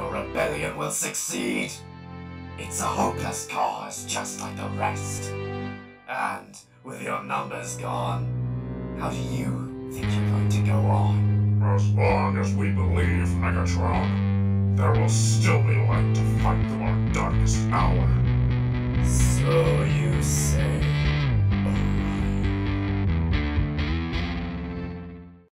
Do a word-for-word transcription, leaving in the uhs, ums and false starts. your rebellion will succeed. It's a hopeless cause, just like the rest. And with your numbers gone, how do you think you're going to go on? As long as we believe, Megatron, there will still be light to fight through our darkest hour.